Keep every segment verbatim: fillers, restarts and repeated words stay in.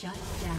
Shut down.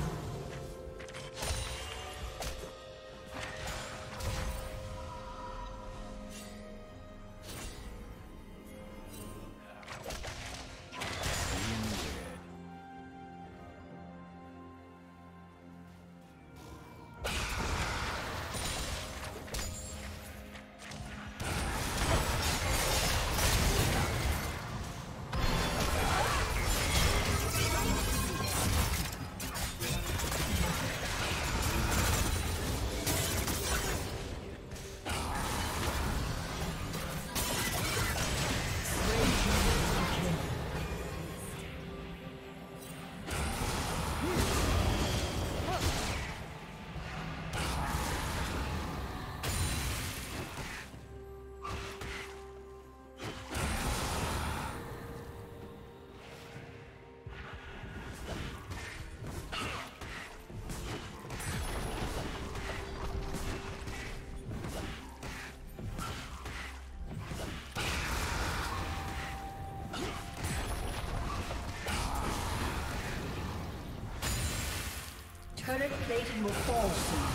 Current plating will fall soon.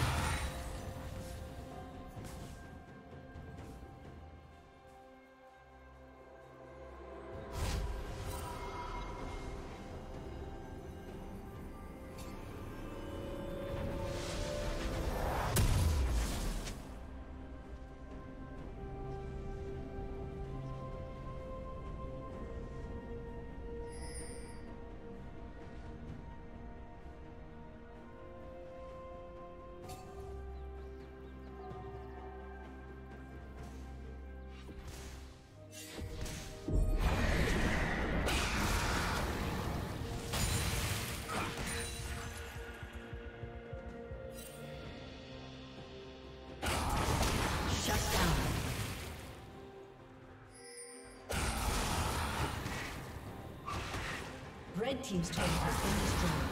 Red team's turret has been destroyed.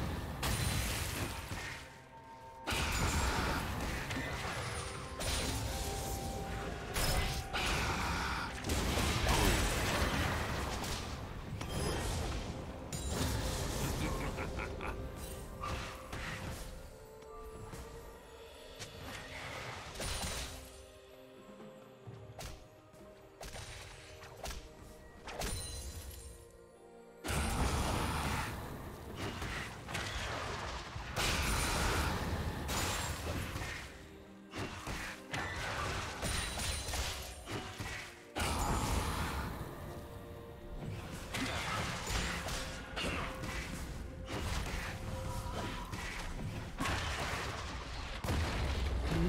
Blue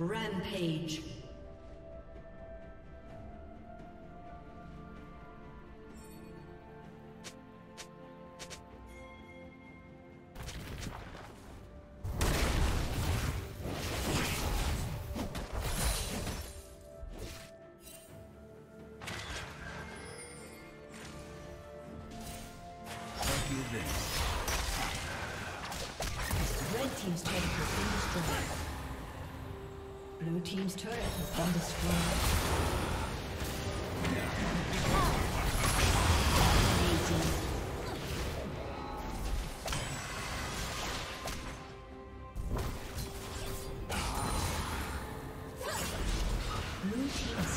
Rampage. Blue team's turret has been destroyed. Amazing.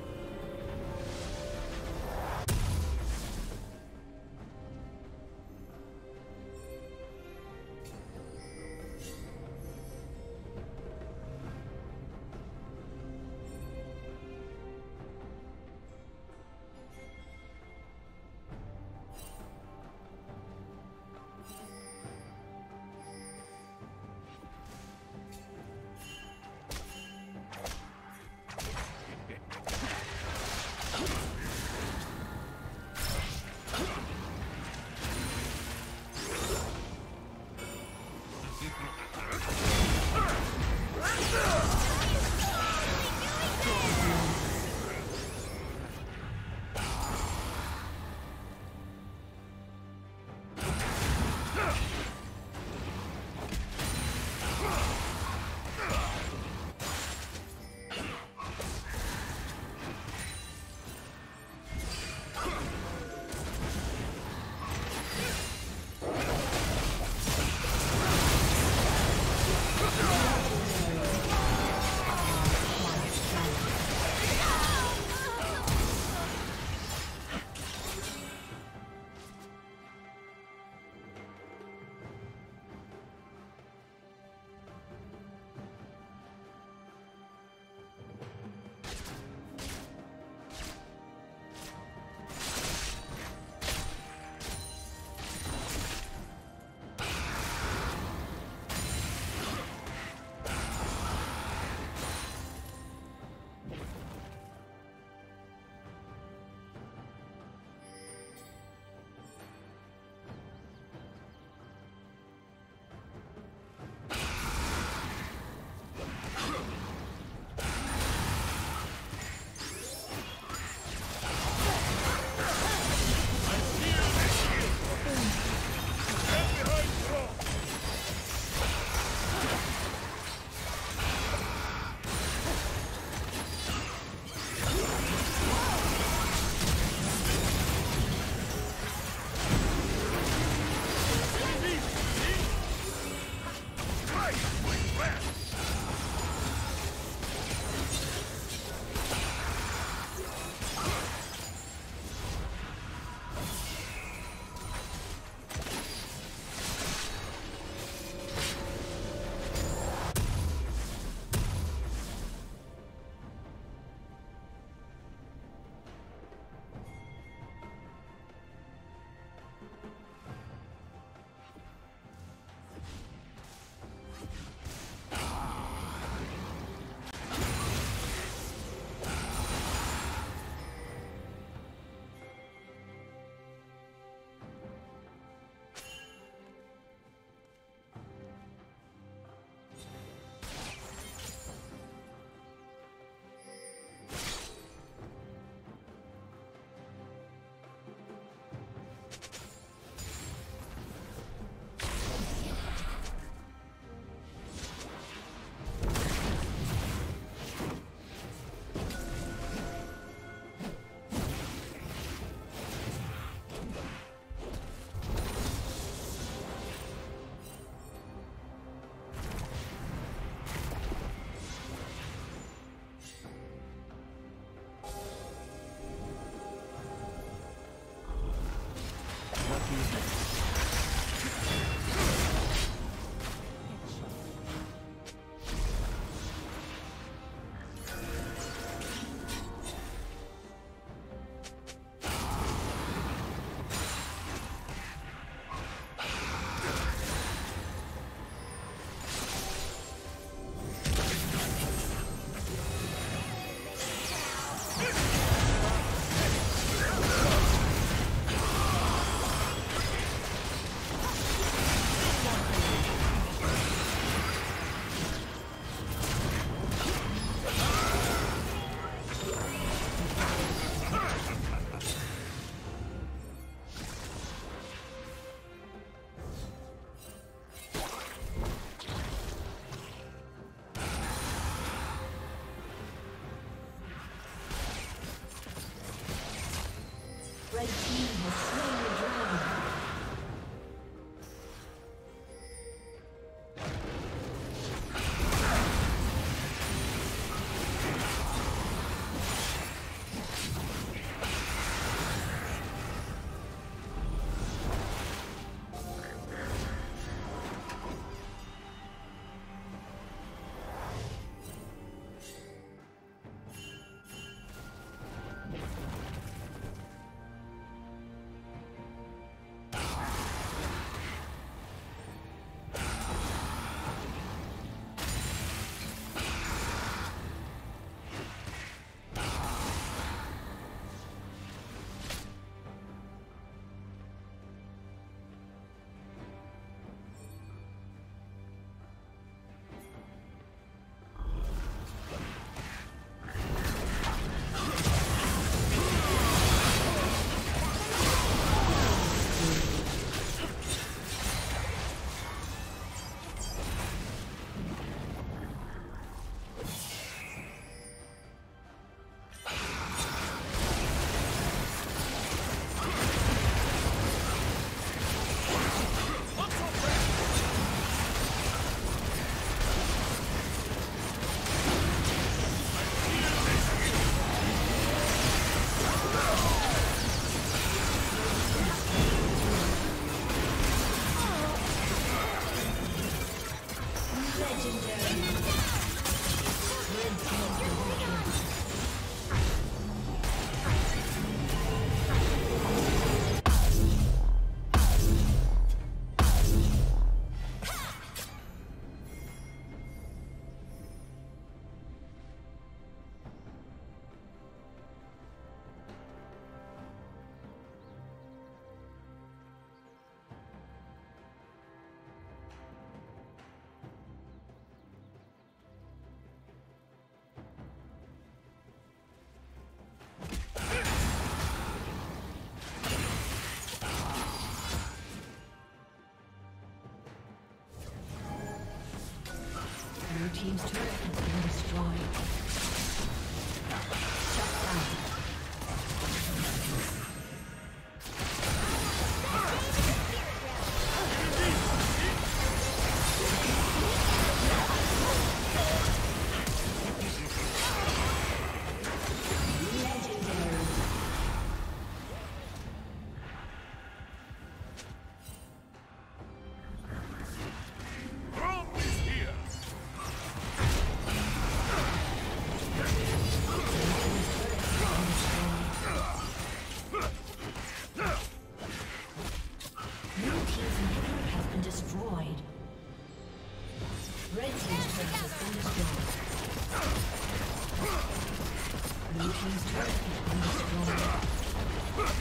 Blue team's turret has been destroyed.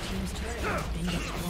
Blue team's turret has been destroyed.